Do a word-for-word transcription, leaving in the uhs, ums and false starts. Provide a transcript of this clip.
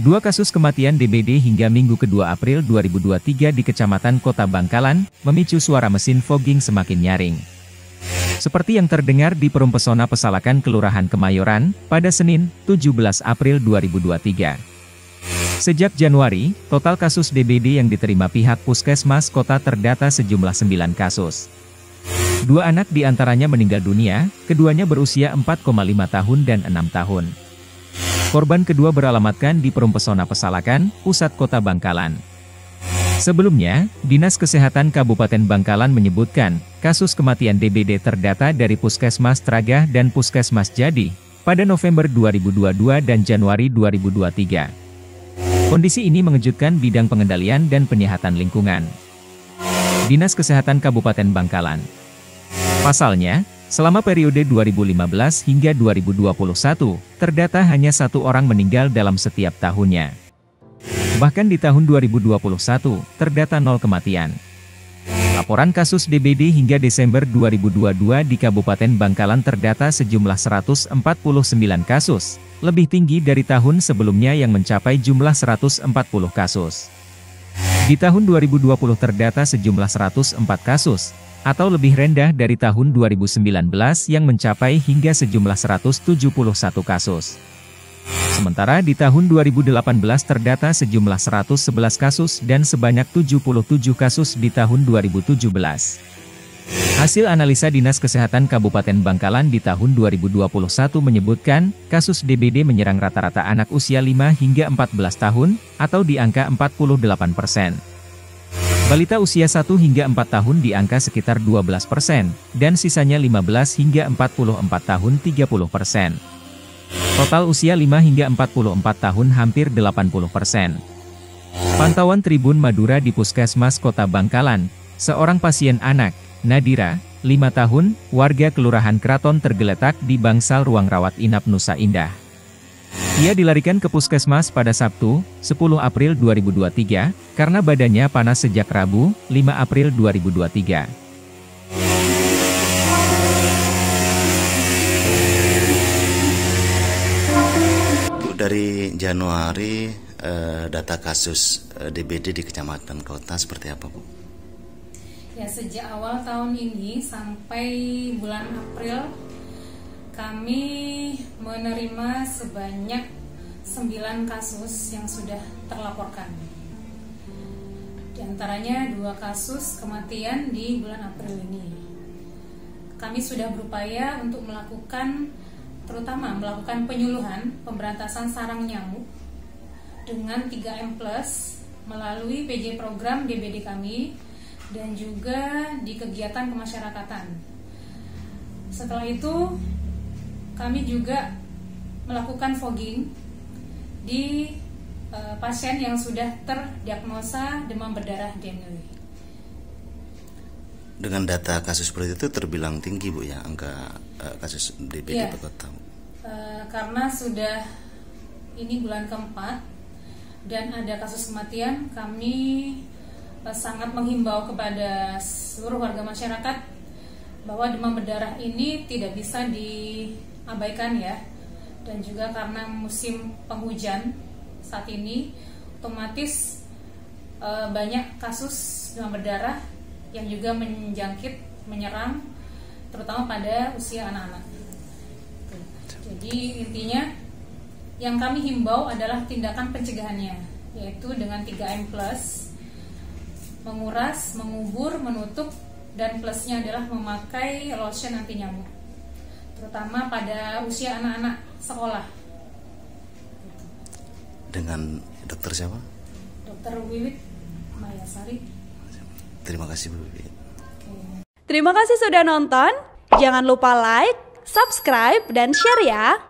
Dua kasus kematian D B D hingga Minggu kedua April dua ribu dua puluh tiga di Kecamatan Kota Bangkalan, memicu suara mesin fogging semakin nyaring. Seperti yang terdengar di Perum Pesona Pesalakan Kelurahan Kemayoran, pada Senin, tujuh belas April dua ribu dua puluh tiga. Sejak Januari, total kasus D B D yang diterima pihak Puskesmas Kota terdata sejumlah sembilan kasus. Dua anak diantaranya meninggal dunia, keduanya berusia empat koma lima tahun dan enam tahun. Korban kedua beralamatkan di Perum Pesona Pesalakan, pusat Kota Bangkalan. Sebelumnya, Dinas Kesehatan Kabupaten Bangkalan menyebutkan, kasus kematian D B D terdata dari Puskesmas Tragah dan Puskesmas Jadi, pada November dua ribu dua puluh dua dan Januari dua ribu dua puluh tiga. Kondisi ini mengejutkan bidang pengendalian dan penyihatan lingkungan. Dinas Kesehatan Kabupaten Bangkalan. Pasalnya, selama periode dua ribu lima belas hingga dua ribu dua puluh satu, terdata hanya satu orang meninggal dalam setiap tahunnya. Bahkan di tahun dua ribu dua puluh satu, terdata nol kematian. Laporan kasus D B D hingga Desember dua ribu dua puluh dua di Kabupaten Bangkalan terdata sejumlah seratus empat puluh sembilan kasus, lebih tinggi dari tahun sebelumnya yang mencapai jumlah seratus empat puluh kasus. Di tahun dua ribu dua puluh terdata sejumlah seratus empat kasus, atau lebih rendah dari tahun dua ribu sembilan belas yang mencapai hingga sejumlah seratus tujuh puluh satu kasus. Sementara di tahun dua ribu delapan belas terdata sejumlah seratus sebelas kasus dan sebanyak tujuh puluh tujuh kasus di tahun dua ribu tujuh belas. Hasil analisa Dinas Kesehatan Kabupaten Bangkalan di tahun dua ribu dua puluh satu menyebutkan, kasus D B D menyerang rata-rata anak usia lima hingga empat belas tahun, atau di angka empat puluh delapan persen. Balita usia satu hingga empat tahun di angka sekitar dua belas persen, dan sisanya lima belas hingga empat puluh empat tahun tiga puluh persen. Total usia lima hingga empat puluh empat tahun hampir delapan puluh persen. Pantauan Tribun Madura di Puskesmas Kota Bangkalan, seorang pasien anak, Nadira, lima tahun, warga Kelurahan Kraton tergeletak di Bangsal Ruang Rawat Inap Nusa Indah. Ia dilarikan ke Puskesmas pada Sabtu, sepuluh April dua ribu dua puluh tiga, karena badannya panas sejak Rabu, lima April dua ribu dua puluh tiga. Dari Januari, eh, data kasus eh, D B D di Kecamatan Kota seperti apa, Bu? Ya, sejak awal tahun ini sampai bulan April kami menerima sebanyak sembilan kasus yang sudah terlaporkan. Di antaranya dua kasus kematian di bulan April ini. Kami sudah berupaya untuk melakukan terutama melakukan penyuluhan pemberantasan sarang nyamuk dengan tiga M plus melalui P J program D B D kami dan juga di kegiatan kemasyarakatan. Setelah itu kami juga melakukan fogging di e, pasien yang sudah terdiagnosa demam berdarah dengue. Dengan data kasus seperti itu terbilang tinggi, Bu, ya, angka uh, kasus D B D ya, per kota. Uh, karena sudah ini bulan keempat dan ada kasus kematian, kami uh, sangat menghimbau kepada seluruh warga masyarakat bahwa demam berdarah ini tidak bisa diabaikan, ya. Dan juga karena musim penghujan saat ini, otomatis uh, banyak kasus demam berdarah yang juga menjangkit, menyerang, terutama pada usia anak-anak. Jadi intinya, yang kami himbau adalah tindakan pencegahannya, yaitu dengan tiga M plus, menguras, mengubur, menutup, dan plusnya adalah memakai lotion anti nyamuk, terutama pada usia anak-anak sekolah. Dengan dokter siapa? Dokter Wiwit Mayasari. Terima kasih, Bu. Terima kasih sudah nonton. Jangan lupa like, subscribe, dan share ya.